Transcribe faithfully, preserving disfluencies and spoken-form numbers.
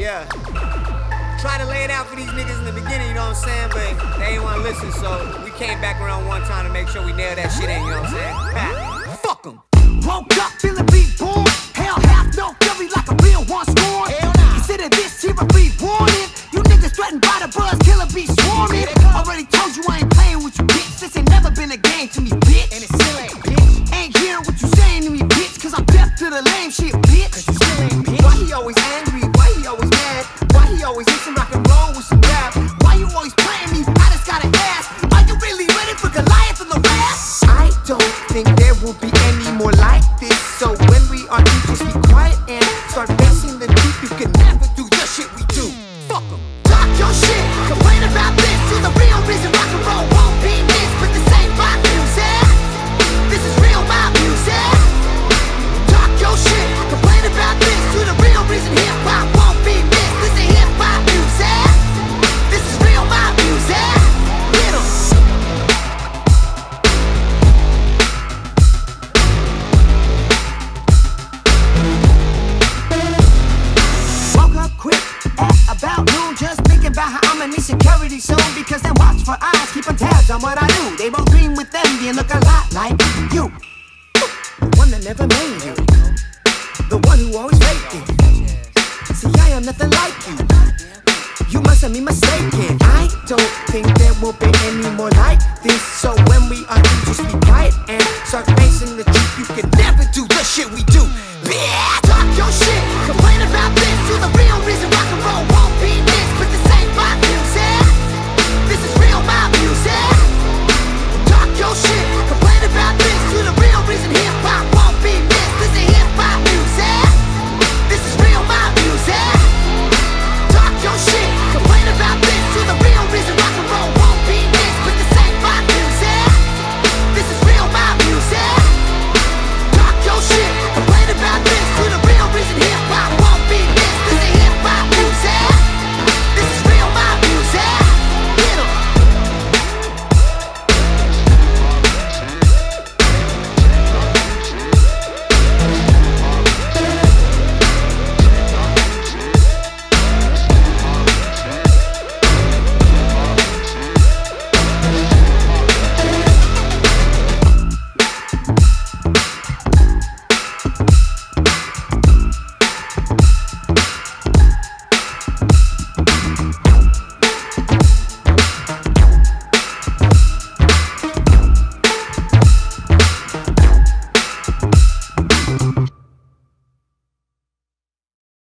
Yeah. Try to lay it out for these niggas in the beginning, you know what I'm saying? But they ain't want to listen, so we came back around one time to make sure we nailed that shit in, you know what I'm saying? Fuck them. Woke up feeling reborn. Hell have no fury like a real one scorn. Consider this here a free warning. You niggas threatened by the buzz, killer be swarming. Already told you I ain't playing with you, bitch. This ain't never been a game to me, bitch. And it's still ain't, bitch. Ain't hearing what you saying to me, bitch. Cause I'm deaf to the lame shit, bitch. Cause you still ain't, bitch. Why he always angry? Why he always mad? Why he always listen rock and roll with some rap? Why you always playing me? I just gotta ask. Are you really ready for Goliath and the rest? I don't think there will be any more like this. So when we are, you just be quiet and start facing the truth. You can never do the shit we do. Fuck em. Talk your shit, complain about this. You're the real reason rock and roll won't be missed. But this ain't rock music. This is real rock music. Talk your shit, complain about this. You're the real reason hip hop won't be missed. This ain't hip hop music. This is real rock music. Hit 'em. About noon, just thinking about how I'ma need security soon. Because they watch for eyes, keeping tabs on what I do. They won't dream with envy and look a lot like you. The one that never made you, the one who always faked it. See, I am nothing like you. You must have me mistaken. I don't think there will be any more like this. So when we are, you just be quiet and start facing the truth. You can never do the shit we do. Bitch, talk your shit.